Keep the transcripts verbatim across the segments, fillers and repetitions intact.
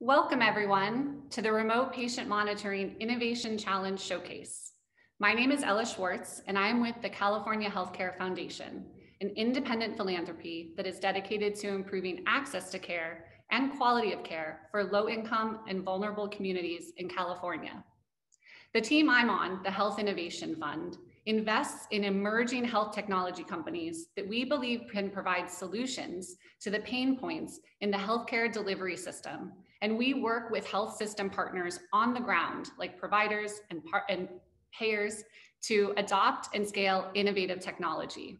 Welcome everyone to the Remote Patient Monitoring Innovation Challenge Showcase. My name is Ella Schwartz and I am with the California Healthcare Foundation, an independent philanthropy that is dedicated to improving access to care and quality of care for low-income and vulnerable communities in California. The team I'm on, the Health Innovation Fund, invests in emerging health technology companies that we believe can provide solutions to the pain points in the healthcare delivery system. And we work with health system partners on the ground, like providers and, and payers, to adopt and scale innovative technology.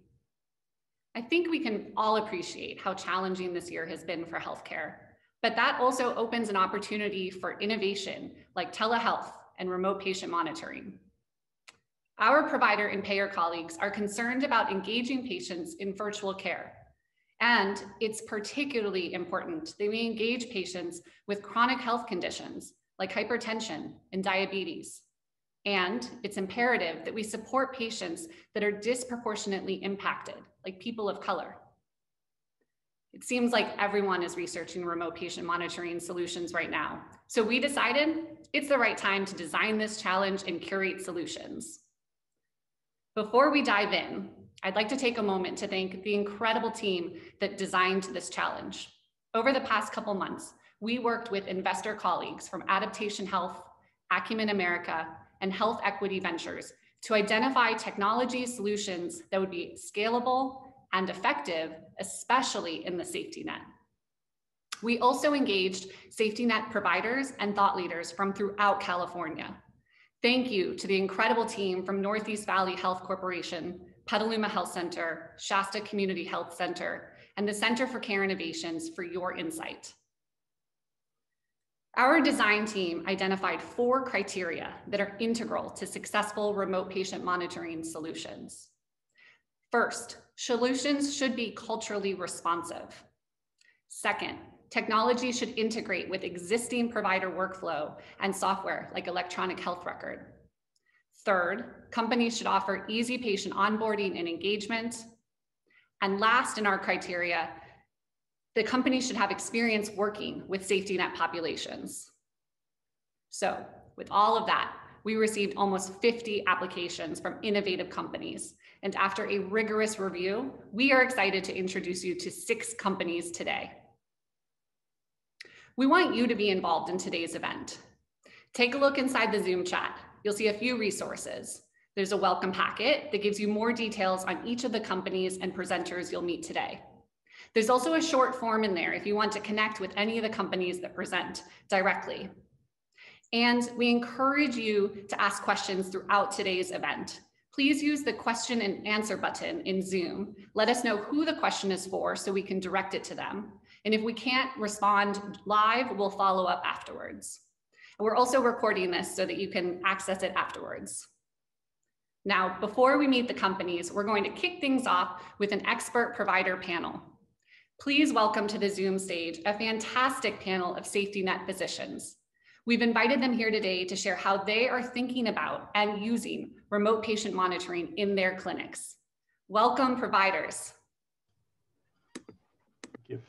I think we can all appreciate how challenging this year has been for healthcare, but that also opens an opportunity for innovation like telehealth and remote patient monitoring. Our provider and payer colleagues are concerned about engaging patients in virtual care. And it's particularly important that we engage patients with chronic health conditions like hypertension and diabetes. And it's imperative that we support patients that are disproportionately impacted, like people of color. It seems like everyone is researching remote patient monitoring solutions right now. So we decided it's the right time to design this challenge and curate solutions. Before we dive in, I'd like to take a moment to thank the incredible team that designed this challenge. Over the past couple months, we worked with investor colleagues from Adaptation Health, Acumen America, and Health Equity Ventures to identify technology solutions that would be scalable and effective, especially in the safety net. We also engaged safety net providers and thought leaders from throughout California. Thank you to the incredible team from Northeast Valley Health Corporation, Petaluma Health Center, Shasta Community Health Center, and the Center for Care Innovations for your insight. Our design team identified four criteria that are integral to successful remote patient monitoring solutions. First, solutions should be culturally responsive. Second, technology should integrate with existing provider workflow and software like electronic health record. Third, companies should offer easy patient onboarding and engagement. And last in our criteria, the company should have experience working with safety net populations. So with all of that, we received almost fifty applications from innovative companies. And after a rigorous review, we are excited to introduce you to six companies today. We want you to be involved in today's event. Take a look inside the Zoom chat. You'll see a few resources. There's a welcome packet that gives you more details on each of the companies and presenters you'll meet today. There's also a short form in there if you want to connect with any of the companies that present directly. And we encourage you to ask questions throughout today's event. Please use the question and answer button in Zoom. Let us know who the question is for so we can direct it to them. And if we can't respond live, we'll follow up afterwards. We're also recording this so that you can access it afterwards. Now, before we meet the companies, we're going to kick things off with an expert provider panel. Please welcome to the Zoom stage a fantastic panel of safety net physicians. We've invited them here today to share how they are thinking about and using remote patient monitoring in their clinics. Welcome, providers. Thank you.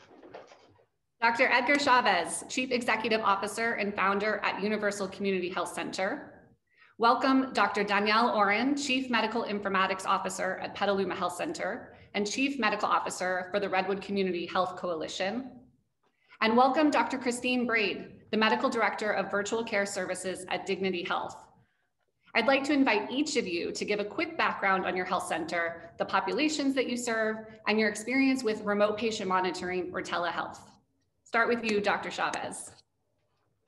Doctor Edgar Chavez, Chief Executive Officer and Founder at Universal Community Health Center. Welcome Doctor Danielle Oren, Chief Medical Informatics Officer at Petaluma Health Center and Chief Medical Officer for the Redwood Community Health Coalition. And welcome Doctor Christine Braid, the Medical Director of Virtual Care Services at Dignity Health. I'd like to invite each of you to give a quick background on your health center, the populations that you serve, and your experience with remote patient monitoring or telehealth. Start with you, Doctor Chavez.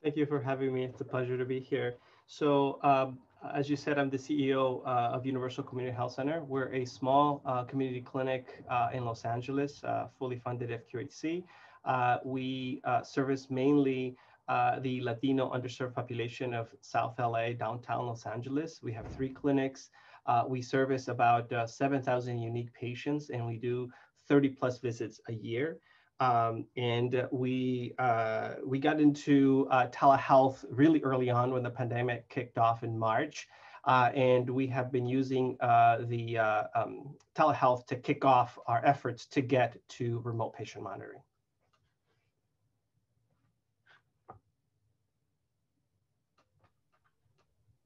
Thank you for having me. It's a pleasure to be here. So um, as you said, I'm the C E O uh, of Universal Community Health Center. We're a small uh, community clinic uh, in Los Angeles, uh, fully funded F Q H C. Uh, we uh, service mainly uh, the Latino underserved population of South L A, downtown Los Angeles. We have three clinics. Uh, we service about uh, seven thousand unique patients, and we do thirty plus visits a year. Um, and we uh, we got into uh, telehealth really early on when the pandemic kicked off in March, uh, and we have been using uh, the uh, um, telehealth to kick off our efforts to get to remote patient monitoring.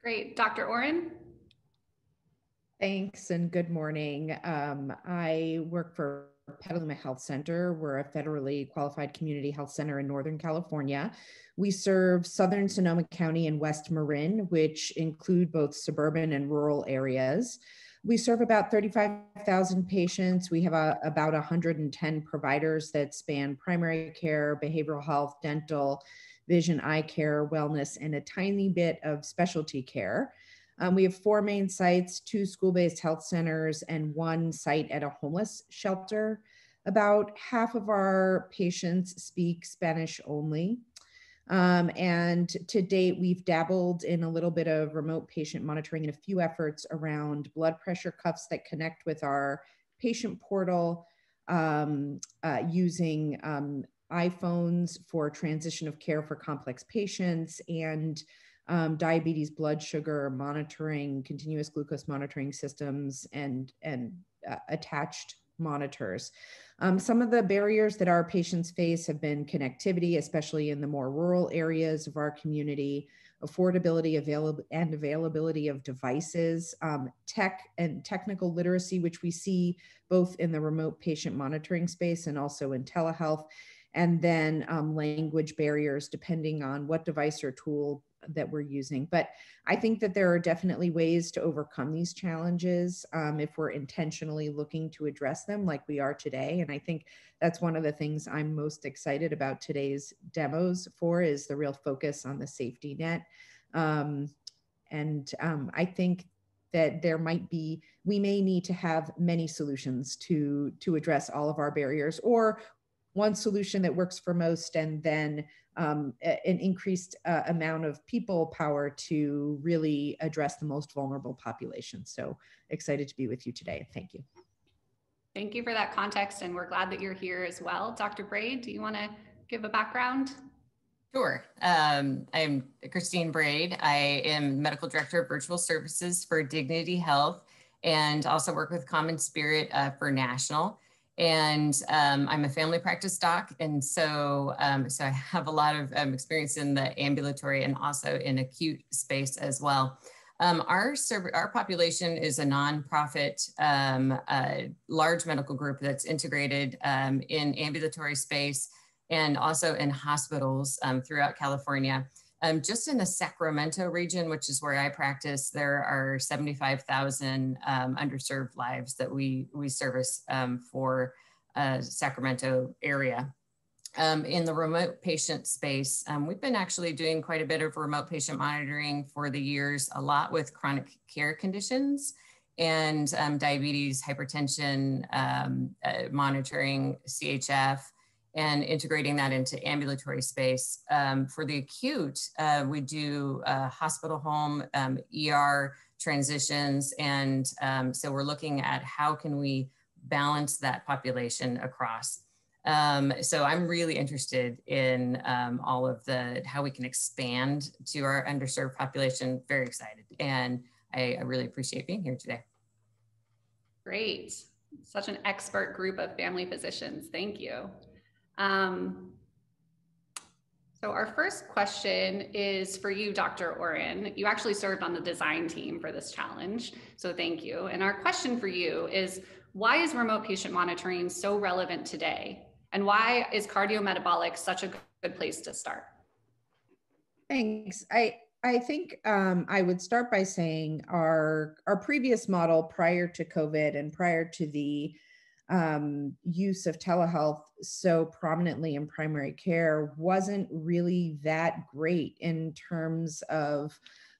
Great. Doctor Oren? Thanks and good morning. Um, I work for Petaluma Health Center. We're a federally qualified community health center in Northern California. We serve Southern Sonoma County and West Marin, which include both suburban and rural areas. We serve about thirty-five thousand patients. We have a, about one hundred ten providers that span primary care, behavioral health, dental, vision, eye care, wellness, and a tiny bit of specialty care. Um, we have four main sites, two school-based health centers, and one site at a homeless shelter. About half of our patients speak Spanish only. Um, and to date, we've dabbled in a little bit of remote patient monitoring and a few efforts around blood pressure cuffs that connect with our patient portal, um, uh, using um, iPhones for transition of care for complex patients, and Um, diabetes, blood sugar monitoring, continuous glucose monitoring systems, and, and uh, attached monitors. Um, some of the barriers that our patients face have been connectivity, especially in the more rural areas of our community, affordability avail- and availability of devices, um, tech and technical literacy, which we see both in the remote patient monitoring space and also in telehealth, and then um, language barriers, depending on what device or tool that we're using. But I think that there are definitely ways to overcome these challenges um, if we're intentionally looking to address them like we are today. And I think that's one of the things I'm most excited about today's demos for, is the real focus on the safety net. Um, and um, I think that there might be, we may need to have many solutions to, to address all of our barriers, or one solution that works for most, and then um, an increased uh, amount of people power to really address the most vulnerable population. So excited to be with you today. Thank you. Thank you for that context. And we're glad that you're here as well. Doctor Braid, do you want to give a background? Sure. Um, I'm Christine Braid. I am Medical Director of Virtual Services for Dignity Health, and also work with Common Spirit uh, for National. And um, I'm a family practice doc, and so um, so I have a lot of um, experience in the ambulatory and also in acute space as well. Um, our our population is a nonprofit um, uh, large medical group that's integrated um, in ambulatory space and also in hospitals um, throughout California. Um, just in the Sacramento region, which is where I practice, there are seventy-five thousand um, underserved lives that we, we service um, for uh, Sacramento area. Um, in the remote patient space, um, we've been actually doing quite a bit of remote patient monitoring for the years, a lot with chronic care conditions and um, diabetes, hypertension, um, uh, monitoring, C H F, and integrating that into ambulatory space. Um, for the acute, uh, we do uh, hospital home, um, E R transitions, and um, so we're looking at how can we balance that population across. Um, so I'm really interested in um, all of the, how we can expand to our underserved population. Very excited, and I, I really appreciate being here today. Great, such an expert group of family physicians, thank you. Um, so our first question is for you, Doctor Oren. You actually served on the design team for this challenge, so thank you. And our question for you is, why is remote patient monitoring so relevant today? And why is cardiometabolic such a good place to start? Thanks. I, I think um, I would start by saying our, our previous model prior to COVID and prior to the Um, use of telehealth so prominently in primary care wasn't really that great in terms of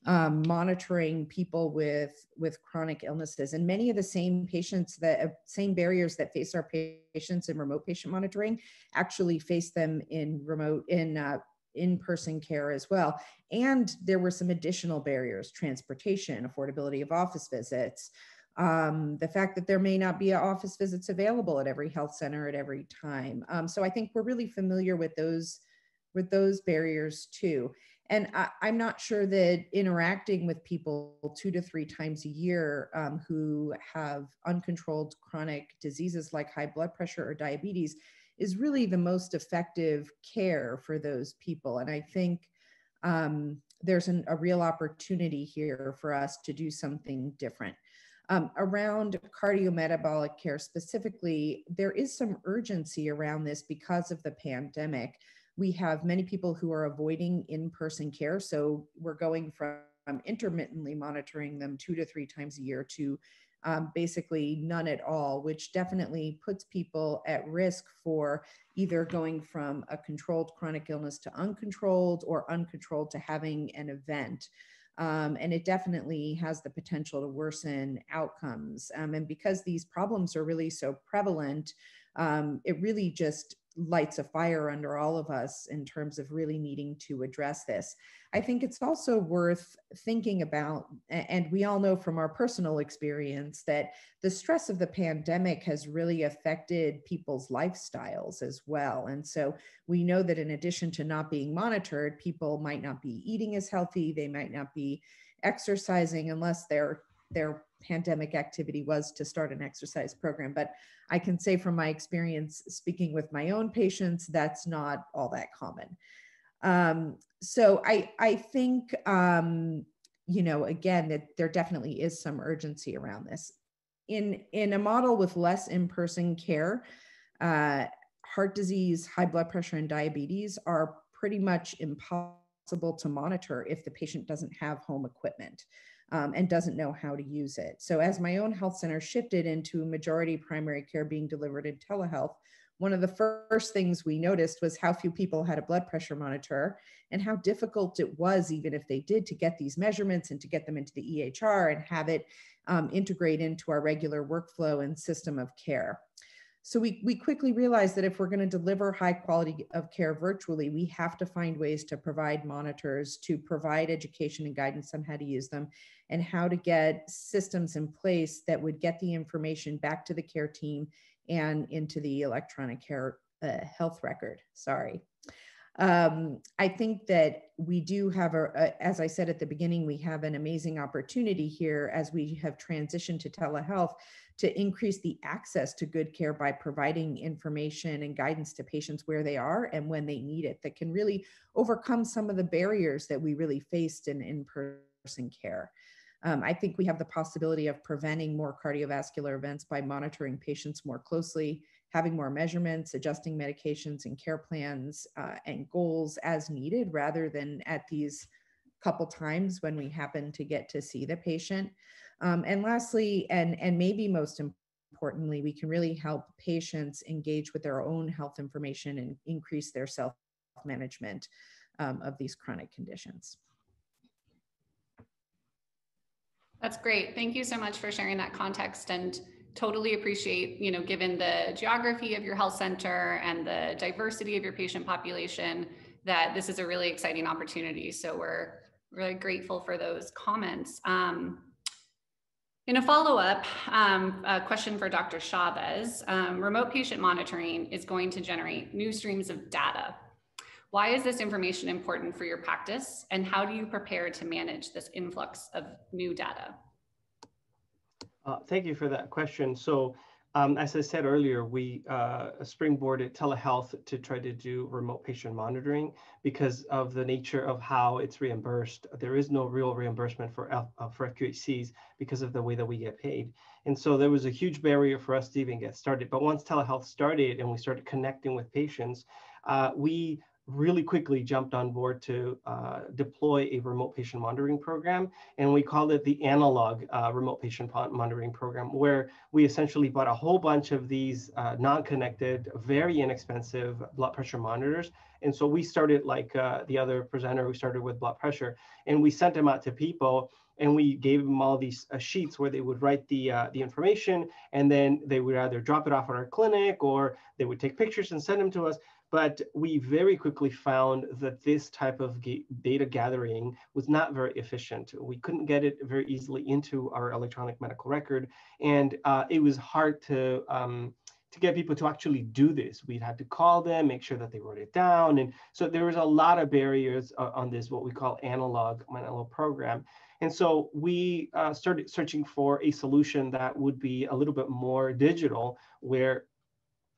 um, monitoring people with, with chronic illnesses. And many of the same patients, that uh, same barriers that face our patients in remote patient monitoring actually face them in remote, in uh, in-person care as well. And there were some additional barriers: transportation, affordability of office visits, Um, the fact that there may not be office visits available at every health center at every time. Um, so I think we're really familiar with those, with those barriers too. And I, I'm not sure that interacting with people two to three times a year um, who have uncontrolled chronic diseases like high blood pressure or diabetes is really the most effective care for those people. And I think um, there's an, a real opportunity here for us to do something different. Um, around cardiometabolic care specifically, there is some urgency around this because of the pandemic. We have many people who are avoiding in-person care, so we're going from intermittently monitoring them two to three times a year to um, basically none at all, which definitely puts people at risk for either going from a controlled chronic illness to uncontrolled, or uncontrolled to having an event. Um, and it definitely has the potential to worsen outcomes. Um, and because these problems are really so prevalent, um, it really just lights a fire under all of us in terms of really needing to address this. I think it's also worth thinking about, and we all know from our personal experience, that the stress of the pandemic has really affected people's lifestyles as well. And so we know that in addition to not being monitored, people might not be eating as healthy, they might not be exercising unless they're their pandemic activity was to start an exercise program. But I can say from my experience speaking with my own patients, that's not all that common. Um, so I, I think, um, you know, again, that there definitely is some urgency around this. In, in a model with less in-person care, uh, heart disease, high blood pressure, and diabetes are pretty much impossible to monitor if the patient doesn't have home equipment. Um, and doesn't know how to use it. So as my own health center shifted into majority primary care being delivered in telehealth, one of the first things we noticed was how few people had a blood pressure monitor and how difficult it was, even if they did, to get these measurements and to get them into the E H R and have it um, integrate into our regular workflow and system of care. So we, we quickly realized that if we're going to deliver high quality of care virtually, we have to find ways to provide monitors, to provide education and guidance on how to use them, and how to get systems in place that would get the information back to the care team and into the electronic care, uh, health record. Sorry. Um, I think that we do have, a, a, as I said at the beginning, we have an amazing opportunity here as we have transitioned to telehealth to increase the access to good care by providing information and guidance to patients where they are and when they need it, that can really overcome some of the barriers that we really faced in in-person care. Um, I think we have the possibility of preventing more cardiovascular events by monitoring patients more closely, having more measurements, adjusting medications and care plans uh, and goals as needed, rather than at these couple times when we happen to get to see the patient. Um, and lastly, and, and maybe most importantly, we can really help patients engage with their own health information and increase their self-management um, of these chronic conditions. That's great. Thank you so much for sharing that context, and totally appreciate, you know, given the geography of your health center and the diversity of your patient population, that this is a really exciting opportunity. So we're really grateful for those comments. Um, in a follow-up, um, a question for Doctor Chavez, um, remote patient monitoring is going to generate new streams of data. Why is this information important for your practice, and how do you prepare to manage this influx of new data? Uh, thank you for that question. So um, as I said earlier, we uh, springboarded telehealth to try to do remote patient monitoring because of the nature of how it's reimbursed. There is no real reimbursement for, F uh, for F Q H Cs because of the way that we get paid. And so there was a huge barrier for us to even get started. But once telehealth started and we started connecting with patients, uh, we really quickly jumped on board to uh, deploy a remote patient monitoring program. And we called it the analog uh, remote patient monitoring program, where we essentially bought a whole bunch of these uh, non-connected, very inexpensive blood pressure monitors. And so we started, like uh, the other presenter, we started with blood pressure, and we sent them out to people, and we gave them all these uh, sheets where they would write the, uh, the information, and then they would either drop it off at our clinic or they would take pictures and send them to us. But we very quickly found that this type of data gathering was not very efficient. We couldn't get it very easily into our electronic medical record. And uh, it was hard to, um, to get people to actually do this. We'd had to call them, make sure that they wrote it down. And so there was a lot of barriers uh, on this, what we call analog, analog program. And so we uh, started searching for a solution that would be a little bit more digital, where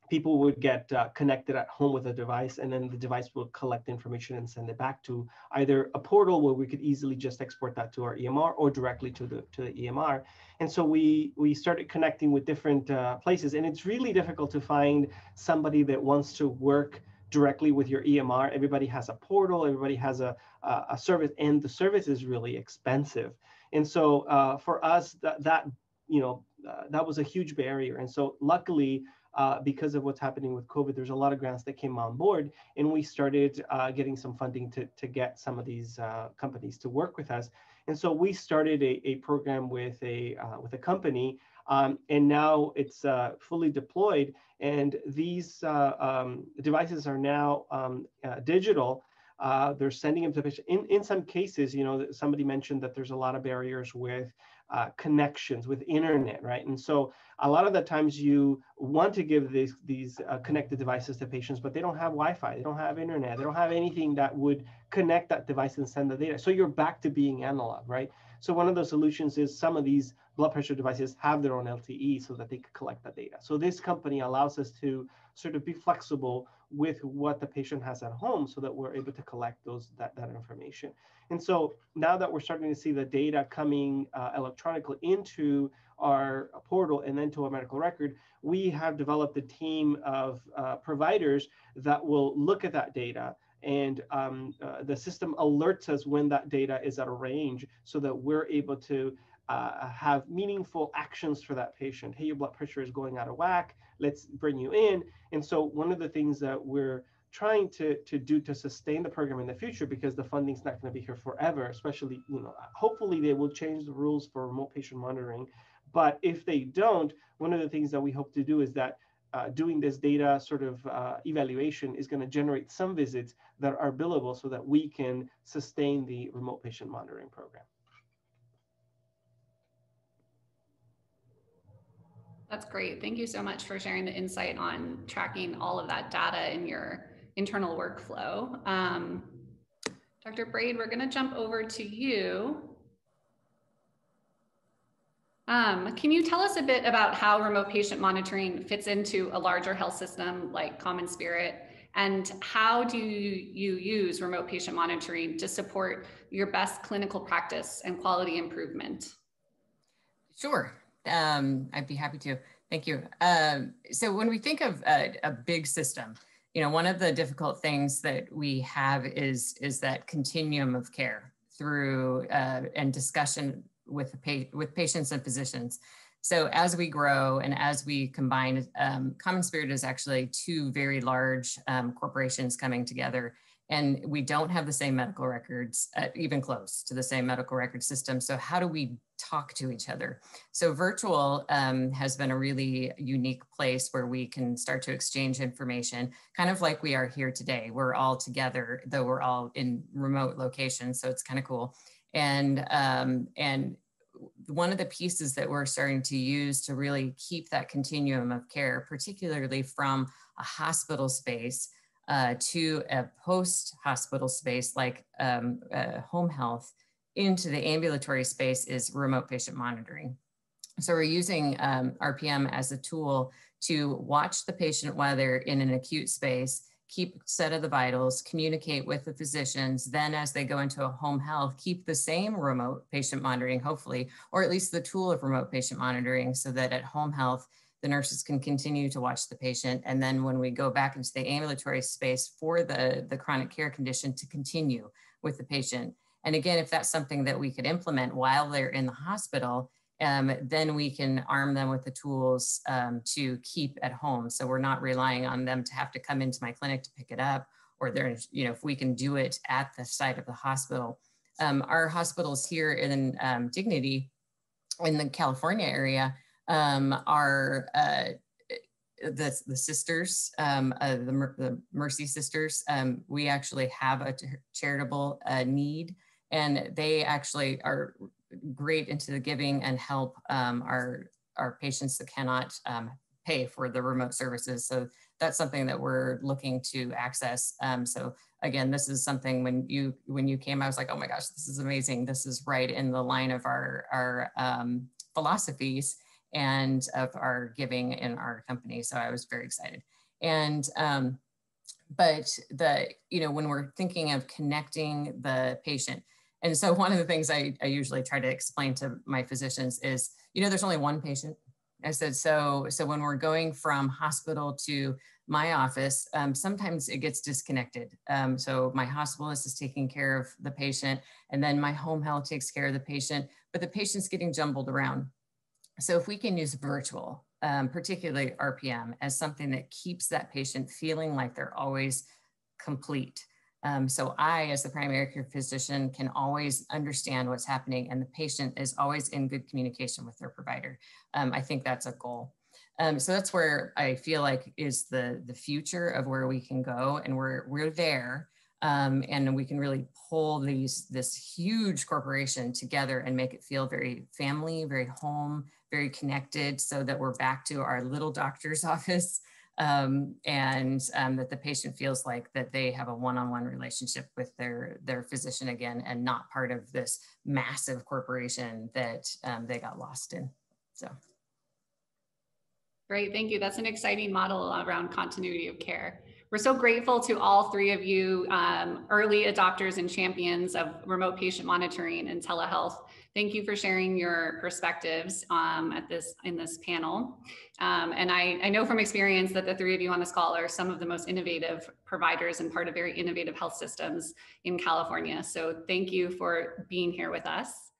people would get uh, connected at home with a device, and then the device will collect information and send it back to either a portal where we could easily just export that to our E M R, or directly to the to the E M R. And so we we started connecting with different uh, places, and it's really difficult to find somebody that wants to work directly with your E M R. Everybody has a portal, everybody has a a, a service, and the service is really expensive. And so uh, for us, that that you know uh, that was a huge barrier. And so luckily, Uh, because of what's happening with COVID, there's a lot of grants that came on board, and we started uh, getting some funding to, to get some of these uh, companies to work with us. And so we started a, a program with a, uh, with a company, um, and now it's uh, fully deployed. And these uh, um, devices are now um, uh, digital. Uh, they're sending them to patients. In, in some cases, you know, somebody mentioned that there's a lot of barriers with uh, connections, with internet, right? And so a lot of the times you want to give these, these uh, connected devices to patients, but they don't have Wi-Fi, they don't have internet, they don't have anything that would connect that device and send the data. So you're back to being analog, right? So one of those solutions is some of these blood pressure devices have their own L T E so that they could collect that data. So this company allows us to sort of be flexible with what the patient has at home so that we're able to collect those that, that information. And so now that we're starting to see the data coming uh, electronically into our portal and then to a medical record, we have developed a team of uh, providers that will look at that data. And um, uh, the system alerts us when that data is out of range so that we're able to uh, have meaningful actions for that patient. Hey, your blood pressure is going out of whack. Let's bring you in. And so one of the things that we're trying to, to do to sustain the program in the future, because the funding's not going to be here forever, especially, you know, hopefully they will change the rules for remote patient monitoring. But if they don't, one of the things that we hope to do is that Uh, doing this data sort of uh, evaluation is going to generate some visits that are billable so that we can sustain the remote patient monitoring program. That's great. Thank you so much for sharing the insight on tracking all of that data in your internal workflow. Um, Doctor Braid, we're going to jump over to you. Um, can you tell us a bit about how remote patient monitoring fits into a larger health system like Common Spirit, and how do you use remote patient monitoring to support your best clinical practice and quality improvement? Sure, um, I'd be happy to. Thank you. Um, so when we think of a, a big system, you know, one of the difficult things that we have is is that continuum of care through uh, and discussion with the with patients and physicians. So as we grow and as we combine, um, Common Spirit is actually two very large um, corporations coming together, and we don't have the same medical records, uh, even close to the same medical record system. So how do we talk to each other? So virtual um, has been a really unique place where we can start to exchange information, kind of like we are here today. We're all together, though we're all in remote locations, so it's kind of cool. And, um, and one of the pieces that we're starting to use to really keep that continuum of care, particularly from a hospital space uh, to a post-hospital space like um, uh, home health into the ambulatory space, is remote patient monitoring. So we're using um, R P M as a tool to watch the patient while they're in an acute space, keep set of the vitals, communicate with the physicians. Then as they go into a home health, keep the same remote patient monitoring, hopefully, or at least the tool of remote patient monitoring, so that at home health, the nurses can continue to watch the patient. And then when we go back into the ambulatory space for the, the chronic care condition, to continue with the patient. And again, if that's something that we could implement while they're in the hospital, Um, then we can arm them with the tools um, to keep at home. So we're not relying on them to have to come into my clinic to pick it up, or they're, you know, if we can do it at the site of the hospital. Um, our hospitals here in um, Dignity, in the California area, um, are uh, the, the sisters, um, uh, the, the Mercy Sisters. Um, we actually have a charitable uh, need, and they actually are great into the giving and help um, our, our patients that cannot um, pay for the remote services. So that's something that we're looking to access. Um, so again, this is something when you when you came, I was like, oh my gosh, this is amazing. This is right in the line of our, our um, philosophies and of our giving in our company. So I was very excited. And um, but the, you know, when we're thinking of connecting the patient, and so one of the things I, I usually try to explain to my physicians is, you know, there's only one patient. I said, so, so when we're going from hospital to my office, um, sometimes it gets disconnected. Um, so my hospitalist is taking care of the patient, and then my home health takes care of the patient, but the patient's getting jumbled around. So if we can use virtual, um, particularly R P M, as something that keeps that patient feeling like they're always complete. Um, so I, as the primary care physician, can always understand what's happening, and the patient is always in good communication with their provider. Um, I think that's a goal. Um, so that's where I feel like is the, the future of where we can go, and we're, we're there, um, and we can really pull these, this huge corporation together and make it feel very family, very home, very connected, so that we're back to our little doctor's office. Um, and um, that the patient feels like that they have a one-on-one relationship with their, their physician again, and not part of this massive corporation that um, they got lost in, so. Great, thank you. That's an exciting model around continuity of care. We're so grateful to all three of you, um, early adopters and champions of remote patient monitoring and telehealth. Thank you for sharing your perspectives um, at this in this panel. Um, and I, I know from experience that the three of you on this call are some of the most innovative providers and part of very innovative health systems in California. So thank you for being here with us.